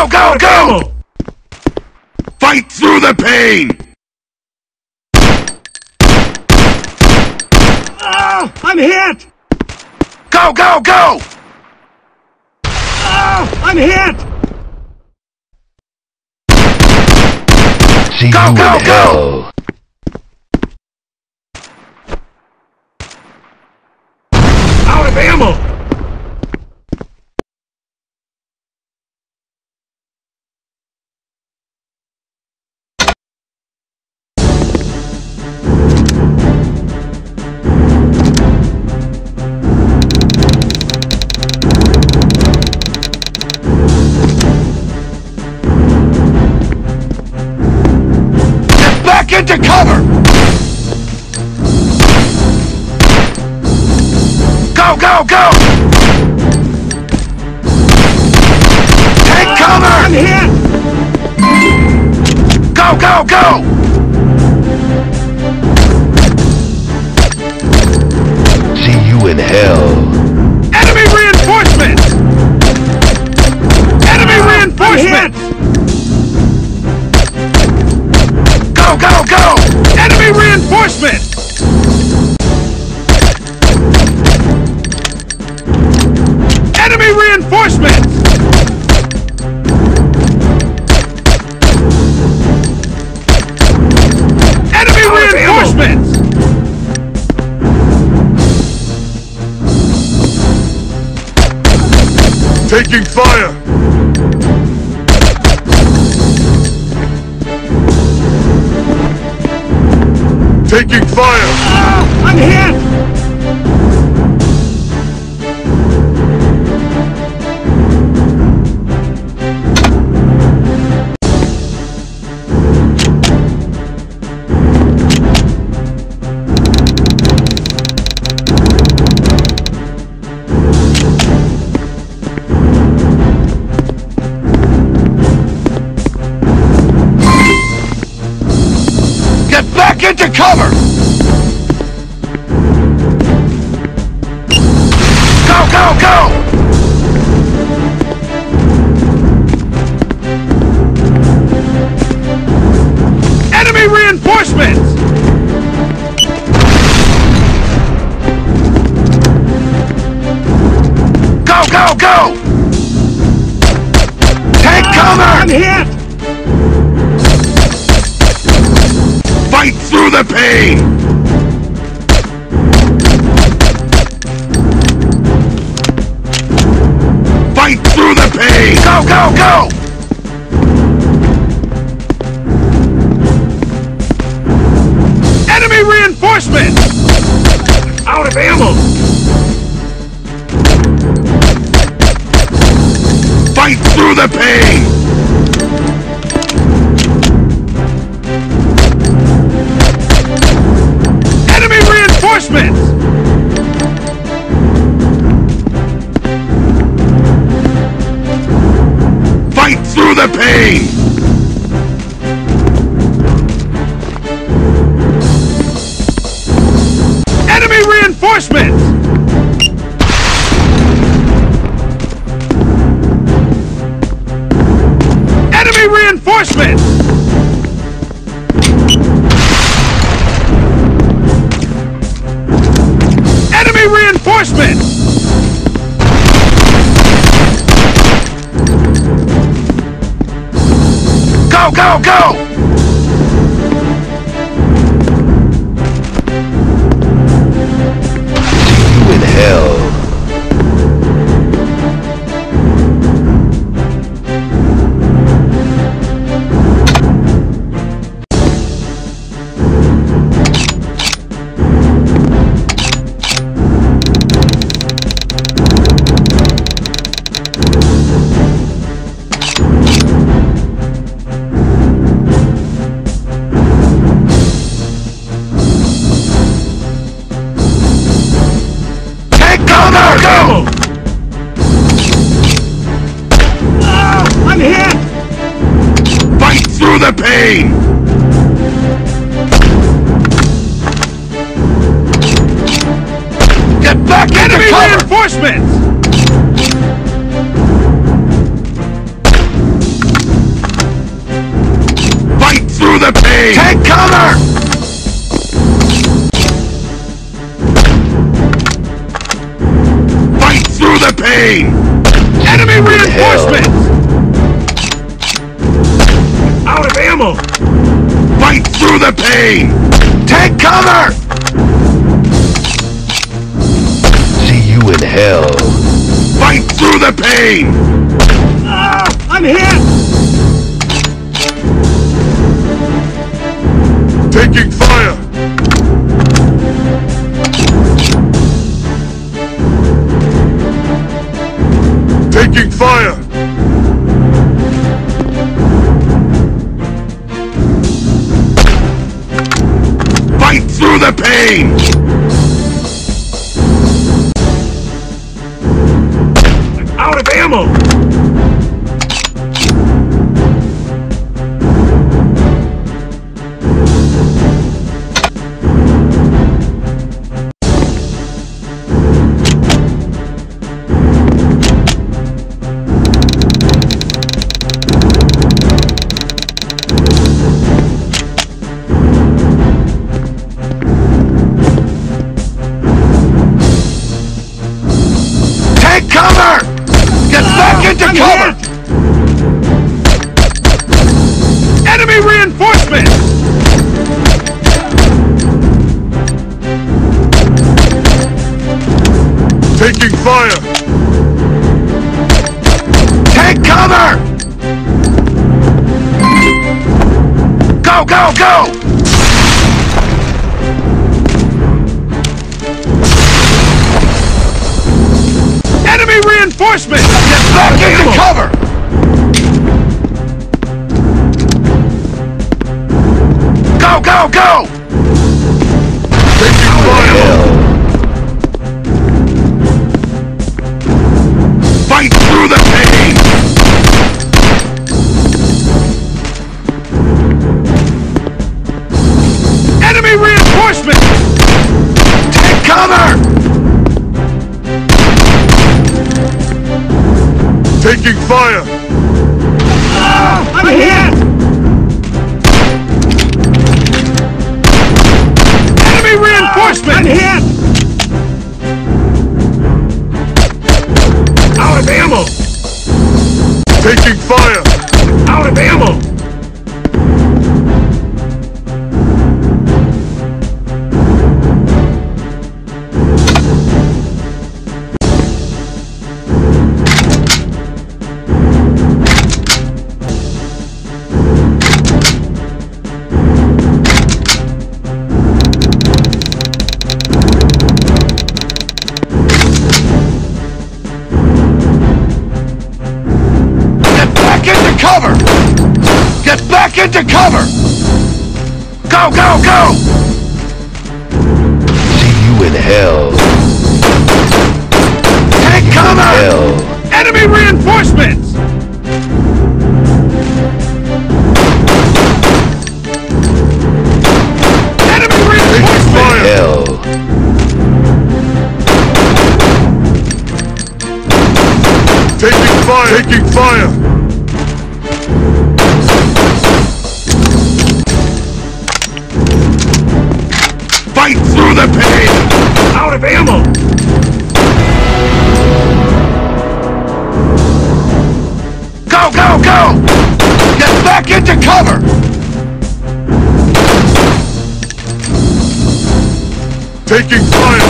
Go, go, go! Fight through the pain! Oh, I'm hit! Go, go, go! Oh, I'm hit! See go, go, go! Out of ammo! To cover! Go, go, go! Take cover! I'm hit! Go, go, go! See you in hell. Enemy reinforcements! Enemy reinforcements! Go, go! Enemy reinforcement! Enemy reinforcement! Enemy reinforcement! Taking fire! Taking fire! Oh, I'm hit! Get back into cover! Go, go, go! Enemy reinforcements! Go, go, go! Take cover! I'm hit! Fight through the pain! Fight through the pain! Go, go, go! Enemy reinforcement! Out of ammo! Fight through the pain! Fight through the pain! Enemy reinforcements! Enemy reinforcements! Go, go, go! You in hell. The pain! Get back into cover! Enemy reinforcements! me! Take cover! Pain. Enemy reinforcements! Out of ammo! Fight through the pain! Take cover! See you in hell! Fight through the pain! I'm hit! Taking fire! Taking fire! Fight through the pain! I'm out of ammo! Taking fire! Take cover! Go, go, go! Enemy reinforcement! Get back into cover! Go, go, go! Taking fire! Taking fire! I'm hit! Enemy reinforcement! I'm hit! Out of ammo! Taking fire! Out of ammo! Into cover! Go, go, go! See you in hell. Take cover! Hell. Enemy reinforcements! Enemy reinforcements! Hell. Taking fire! Taking fire! Through the pain! Out of ammo! Go, go, go! Get back into cover! Taking fire!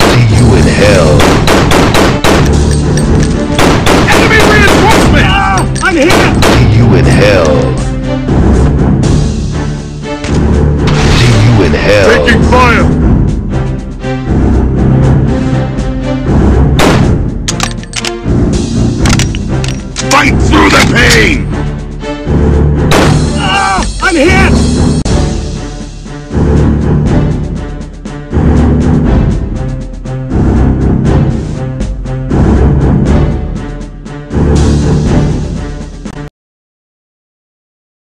See you in hell! Enemy reinforcement! I'm hit! See you in hell! Hell. Taking fire! Fight through the pain! I'm hit!